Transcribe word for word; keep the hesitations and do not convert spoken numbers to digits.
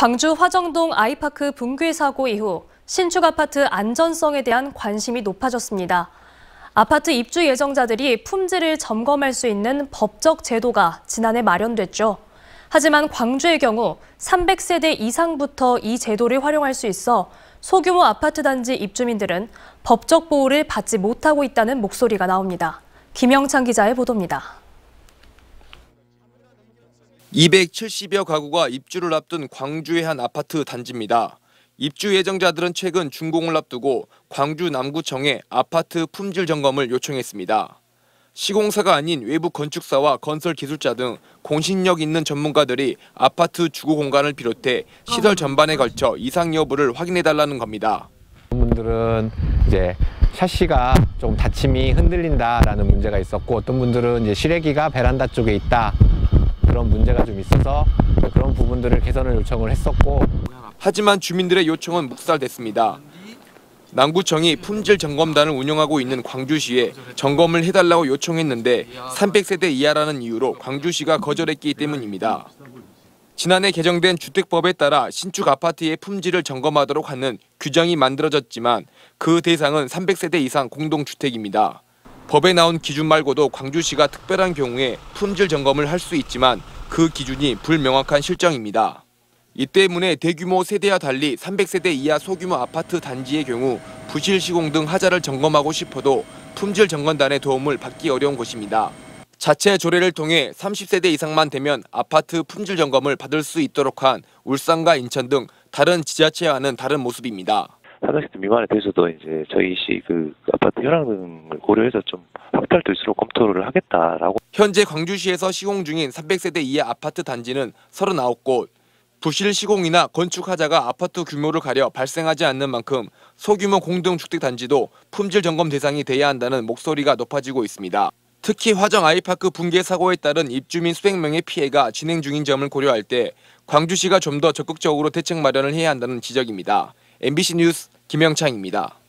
광주 화정동 아이파크 붕괴 사고 이후 신축 아파트 안전성에 대한 관심이 높아졌습니다. 아파트 입주 예정자들이 품질을 점검할 수 있는 법적 제도가 지난해 마련됐죠. 하지만 광주의 경우 삼백 세대 이상부터 이 제도를 활용할 수 있어 소규모 아파트 단지 입주민들은 법적 보호를 받지 못하고 있다는 목소리가 나옵니다. 김영창 기자의 보도입니다. 이백칠십여 가구가 입주를 앞둔 광주의 한 아파트 단지입니다. 입주 예정자들은 최근 준공을 앞두고 광주 남구청에 아파트 품질 점검을 요청했습니다. 시공사가 아닌 외부 건축사와 건설 기술자 등 공신력 있는 전문가들이 아파트 주거 공간을 비롯해 시설 전반에 걸쳐 이상 여부를 확인해달라는 겁니다. 분들은 이제 샤시가 좀 닫힘이 흔들린다라는 문제가 있었고, 어떤 분들은 이제 실외기가 베란다 쪽에 있다. 그런 문제가 좀 있어서 그런 부분들을 개선을 요청을 했었고, 하지만 주민들의 요청은 묵살됐습니다. 남구청이 품질 점검단을 운영하고 있는 광주시에 점검을 해달라고 요청했는데 삼백 세대 이하라는 이유로 광주시가 거절했기 때문입니다. 지난해 개정된 주택법에 따라 신축 아파트의 품질을 점검하도록 하는 규정이 만들어졌지만 그 대상은 삼백 세대 이상 공동주택입니다. 법에 나온 기준 말고도 광주시가 특별한 경우에 품질 점검을 할 수 있지만 그 기준이 불명확한 실정입니다. 이 때문에 대규모 세대와 달리 삼백 세대 이하 소규모 아파트 단지의 경우 부실 시공 등 하자를 점검하고 싶어도 품질 점검단의 도움을 받기 어려운 곳입니다. 자체 조례를 통해 삼십 세대 이상만 되면 아파트 품질 점검을 받을 수 있도록 한 울산과 인천 등 다른 지자체와는 다른 모습입니다. 삼십 세대 미만에 대해서도 이제 저희시 그 아파트 현황 등을 고려해서 좀 확달될수록 검토를 하겠다라고. 현재 광주시에서 시공 중인 삼백 세대 이하 아파트 단지는 삼십구 곳. 부실 시공이나 건축 하자가 아파트 규모를 가려 발생하지 않는 만큼 소규모 공동주택 단지도 품질 점검 대상이 돼야 한다는 목소리가 높아지고 있습니다. 특히 화정 아이파크 붕괴 사고에 따른 입주민 수백 명의 피해가 진행 중인 점을 고려할 때 광주시가 좀 더 적극적으로 대책 마련을 해야 한다는 지적입니다. 엠비씨 뉴스 김영창입니다.